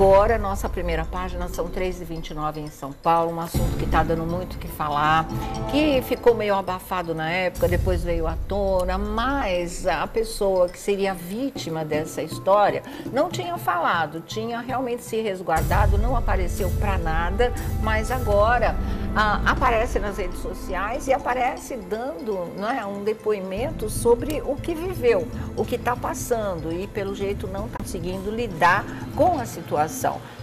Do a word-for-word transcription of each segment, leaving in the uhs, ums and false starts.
Agora, nossa primeira página, são três e vinte e nove em São Paulo, um assunto que está dando muito o que falar, que ficou meio abafado na época, depois veio à tona, mas a pessoa que seria vítima dessa história não tinha falado, tinha realmente se resguardado, não apareceu para nada, mas agora ah, aparece nas redes sociais e aparece dando, né, um depoimento sobre o que viveu, o que está passando e, pelo jeito, não está conseguindo lidar com a situação.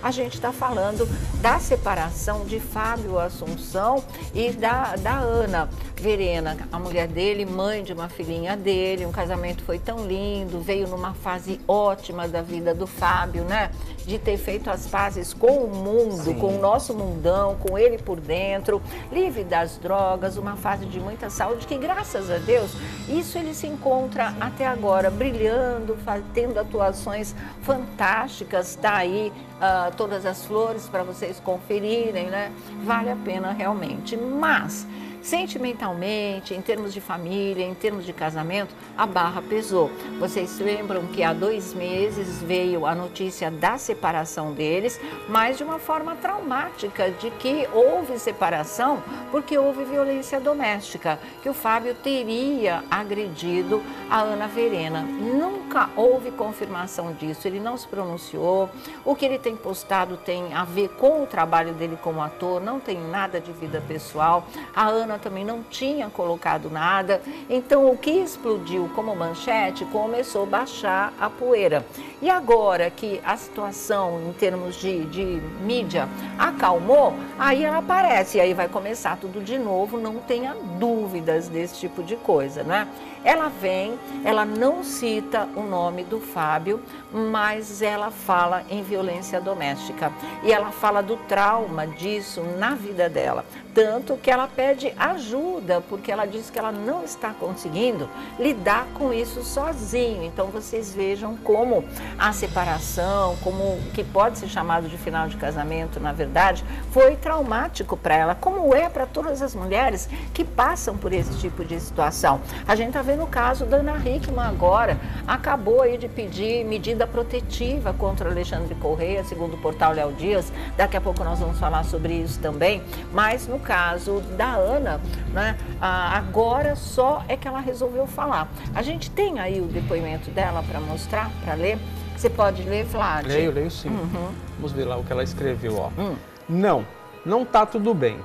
A gente está falando da separação de Fábio Assunção e da, da Ana Verena, a mulher dele, mãe de uma filhinha dele. Um casamento foi tão lindo, veio numa fase ótima da vida do Fábio, né? De ter feito as pazes com o mundo, sim, com o nosso mundão, com ele por dentro, livre das drogas, uma fase de muita saúde, que graças a Deus, isso ele se encontra até agora, brilhando, tendo atuações fantásticas, tá aí uh, todas as flores para vocês conferirem, né? Vale a pena realmente, mas sentimentalmente, em termos de família, em termos de casamento, a barra pesou. Vocês lembram que há dois meses veio a notícia da separação deles, mas de uma forma traumática, de que houve separação porque houve violência doméstica, que o Fábio teria agredido a Ana Verena. Nunca houve confirmação disso, ele não se pronunciou. O que ele tem postado tem a ver com o trabalho dele como ator, não tem nada de vida pessoal. A Ana também não tinha colocado nada, então o que explodiu como manchete começou a baixar a poeira. E agora que a situação em termos de, de mídia acalmou, aí ela aparece, e aí vai começar tudo de novo, não tenha dúvidas desse tipo de coisa, né? Ela vem, ela não cita o nome do Fábio, mas ela fala em violência doméstica e ela fala do trauma disso na vida dela, tanto que ela pede de ajuda, porque ela diz que ela não está conseguindo lidar com isso sozinho. Então vocês vejam como a separação, como o que pode ser chamado de final de casamento, na verdade, foi traumático para ela, como é para todas as mulheres que passam por esse tipo de situação. A gente está vendo o caso da Ana Hickman agora, acabou aí de pedir medida protetiva contra Alexandre Correia, segundo o portal Léo Dias. Daqui a pouco nós vamos falar sobre isso também, mas no caso da Ana Ana, né? Ah, agora só é que ela resolveu falar. A gente tem aí o depoimento dela para mostrar, para ler. Você pode ler, Flávia? Leio, leio sim. Uhum. Vamos ver lá o que ela escreveu, ó. Hum. Não, não tá tudo bem.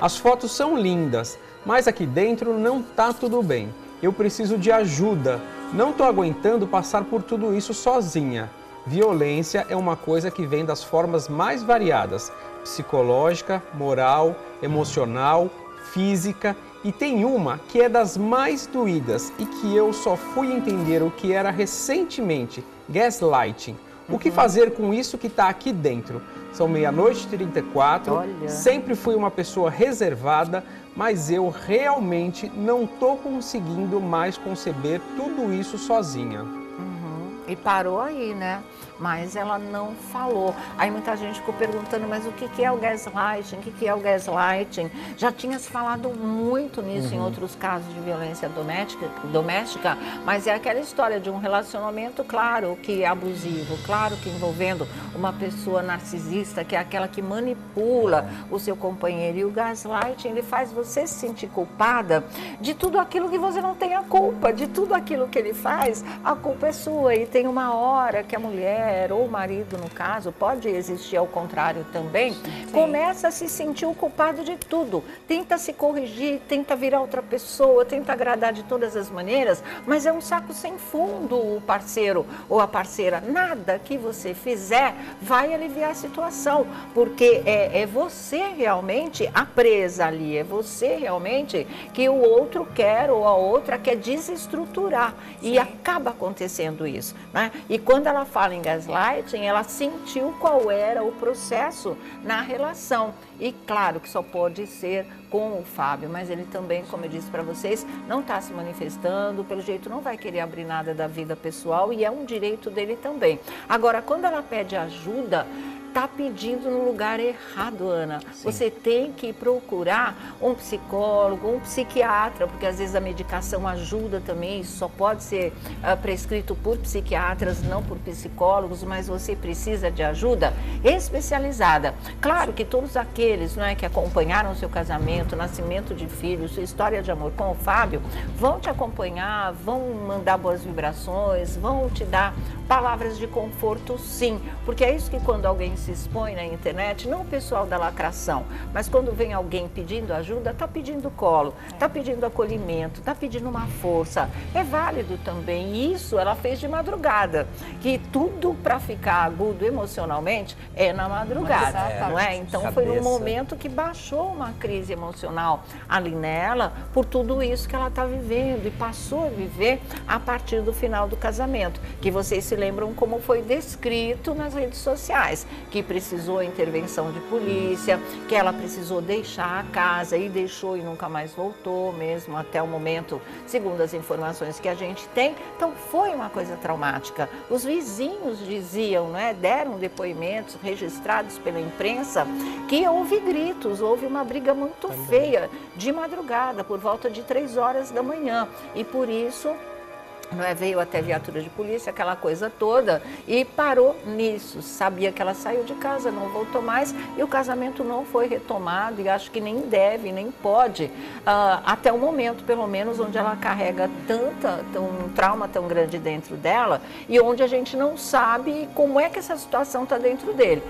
As fotos são lindas, mas aqui dentro não tá tudo bem. Eu preciso de ajuda. Não tô aguentando passar por tudo isso sozinha. Violência é uma coisa que vem das formas mais variadas: psicológica, moral, emocional, física, e tem uma que é das mais doídas e que eu só fui entender o que era recentemente: gaslighting. Uhum. O que fazer com isso que está aqui dentro? São meia-noite e trinta e quatro, Olha. Sempre fui uma pessoa reservada, mas eu realmente não estou conseguindo mais conceber tudo isso sozinha. Uhum. E parou aí, né? Mas ela não falou. Aí muita gente ficou perguntando, mas o que é o gaslighting? O que é o gaslighting? Já tinha se falado muito nisso, uhum, em outros casos de violência doméstica, doméstica, mas é aquela história de um relacionamento, claro que é abusivo, claro que envolvendo uma pessoa narcisista, que é aquela que manipula o seu companheiro. E o gaslighting, ele faz você se sentir culpada de tudo aquilo que você não tem a culpa, de tudo aquilo que ele faz, a culpa é sua. E tem uma hora que a mulher, ou o marido, no caso, pode existir ao contrário também, sim, começa a se sentir o culpado de tudo, tenta se corrigir, tenta virar outra pessoa, tenta agradar de todas as maneiras, mas é um saco sem fundo o parceiro ou a parceira. Nada que você fizer vai aliviar a situação, porque é, é você realmente a presa ali, é você realmente que o outro quer, ou a outra quer desestruturar, sim, e acaba acontecendo isso, né? E quando ela fala em gaslighting, ela sentiu qual era o processo na relação. E claro que só pode ser com o Fábio, mas ele também, como eu disse para vocês, não está se manifestando, pelo jeito não vai querer abrir nada da vida pessoal, e é um direito dele também. Agora, quando ela pede ajuda, está pedindo no lugar errado, Ana. Sim. Você tem que procurar um psicólogo, um psiquiatra, porque às vezes a medicação ajuda também, isso só pode ser uh, prescrito por psiquiatras, não por psicólogos, mas você precisa de ajuda especializada. Claro que todos aqueles, né, que acompanharam o seu casamento, nascimento de filhos, sua história de amor com o Fábio, vão te acompanhar, vão mandar boas vibrações, vão te dar palavras de conforto, sim, porque é isso que quando alguém se expõe na internet, não o pessoal da lacração, mas quando vem alguém pedindo ajuda, está pedindo colo, está pedindo acolhimento, está pedindo uma força, é válido também. E isso ela fez de madrugada, que tudo para ficar agudo emocionalmente é na madrugada, é, não é? Então cabeça. Foi um momento que baixou uma crise emocional ali nela, por tudo isso que ela está vivendo e passou a viver a partir do final do casamento, que vocês se lembram como foi descrito nas redes sociais, que precisou intervenção de polícia, que ela precisou deixar a casa e deixou e nunca mais voltou mesmo até o momento, segundo as informações que a gente tem. Então foi uma coisa traumática. Os vizinhos diziam, né, deram depoimentos registrados pela imprensa, que houve gritos, houve uma briga muito feia de madrugada, por volta de três horas da manhã, e por isso... Não é, veio até viatura de polícia, aquela coisa toda, e parou nisso. Sabia que ela saiu de casa, não voltou mais, e o casamento não foi retomado, e acho que nem deve, nem pode, uh, até o momento, pelo menos, onde ela carrega tanta, tão, um trauma tão grande dentro dela, e onde a gente não sabe como é que essa situação está dentro dele.